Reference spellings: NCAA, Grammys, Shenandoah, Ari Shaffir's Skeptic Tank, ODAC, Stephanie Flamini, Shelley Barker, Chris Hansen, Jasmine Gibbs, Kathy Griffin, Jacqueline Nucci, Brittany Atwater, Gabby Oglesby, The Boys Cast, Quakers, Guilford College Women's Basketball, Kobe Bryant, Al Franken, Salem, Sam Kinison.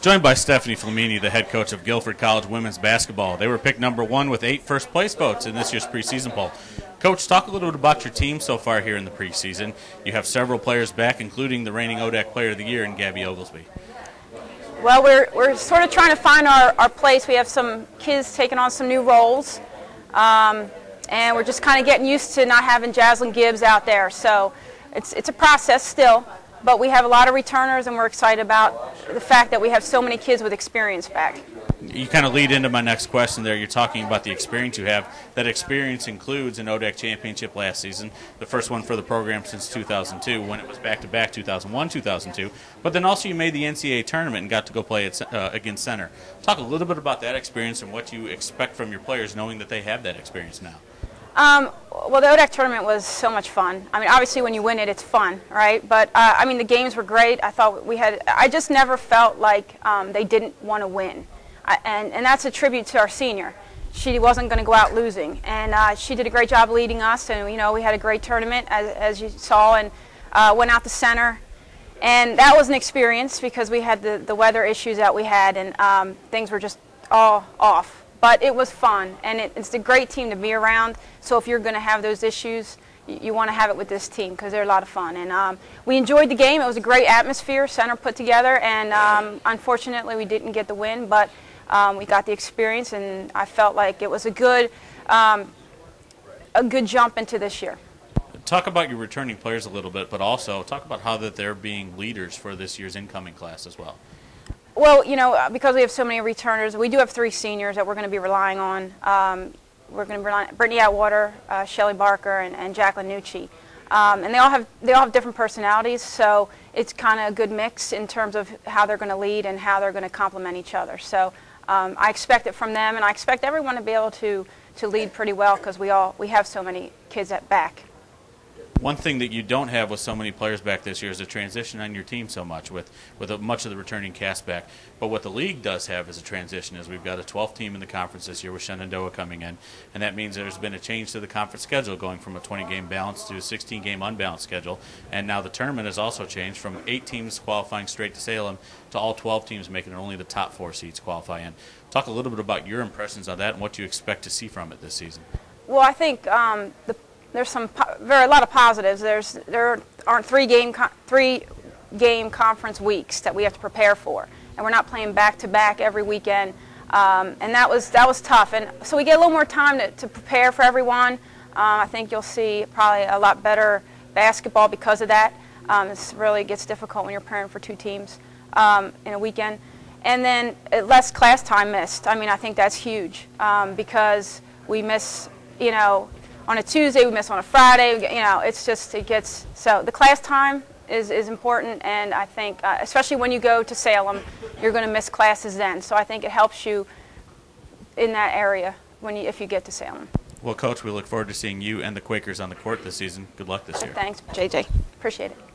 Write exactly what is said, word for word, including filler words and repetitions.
Joined by Stephanie Flamini, the head coach of Guilford College Women's Basketball. They were picked number one with eight first place votes in this year's preseason poll. Coach, talk a little bit about your team so far here in the preseason. You have several players back, including the reigning O D A C Player of the Year in Gabby Oglesby. Well, we're, we're sort of trying to find our, our place. We have some kids taking on some new roles, um, and we're just kind of getting used to not having Jasmine Gibbs out there. So it's, it's a process still. But we have a lot of returners, and we're excited about the fact that we have so many kids with experience back. You kind of lead into my next question there. You're talking about the experience you have. That experience includes an O D A C championship last season, the first one for the program since two thousand two, when it was back-to-back two thousand one two thousand two. But then also you made the N C double A tournament and got to go play at, uh, against Center. Talk a little bit about that experience and what you expect from your players, knowing that they have that experience now. Um, well, the O D A C tournament was so much fun. I mean, obviously when you win it, it's fun, right? But, uh, I mean, the games were great. I thought we had – I just never felt like um, they didn't want to win. I, and, and that's a tribute to our senior. She wasn't going to go out losing. And uh, she did a great job leading us. And, you know, we had a great tournament, as, as you saw, and uh, went out to Center. And that was an experience because we had the, the weather issues that we had, and um, things were just all off. But it was fun, and it, it's a great team to be around. So if you're going to have those issues, you, you want to have it with this team because they're a lot of fun. And um, we enjoyed the game. It was a great atmosphere Center put together, and um, unfortunately we didn't get the win, but um, we got the experience, and I felt like it was a good, um, a good jump into this year. Talk about your returning players a little bit, but also talk about how that they're being leaders for this year's incoming class as well. Well, you know, because we have so many returners, we do have three seniors that we're going to be relying on. Um, we're going to rely on Brittany Atwater, uh, Shelley Barker, and, and Jacqueline Nucci, um, and they all have they all have different personalities. So it's kind of a good mix in terms of how they're going to lead and how they're going to complement each other. So um, I expect it from them, and I expect everyone to be able to to lead pretty well because we all we have so many kids at back. One thing that you don't have with so many players back this year is a transition on your team so much with, with a, much of the returning cast back. But what the league does have as a transition is we've got a twelfth team in the conference this year with Shenandoah coming in, and that means there's been a change to the conference schedule going from a twenty-game balance to a sixteen-game unbalanced schedule. And now the tournament has also changed from eight teams qualifying straight to Salem to all twelve teams making it only the top four seeds qualify in. Talk a little bit about your impressions on that and what you expect to see from it this season. Well, I think um, the There's some po very a lot of positives. There's there aren't three game con three game conference weeks that we have to prepare for, and we're not playing back to back every weekend. Um, and that was that was tough. And so we get a little more time to, to prepare for everyone. Uh, I think you'll see probably a lot better basketball because of that. Um, it really gets difficult when you're preparing for two teams um, in a weekend, and then uh, less class time missed. I mean, I think that's huge um, because we miss, you know. On a Tuesday, we miss on a Friday. You know, it's just it gets so the class time is is important, and I think uh, especially when you go to Salem, you're going to miss classes then. So I think it helps you in that area when you if you get to Salem. Well, Coach, we look forward to seeing you and the Quakers on the court this season. Good luck this year. Thanks, J J. Appreciate it.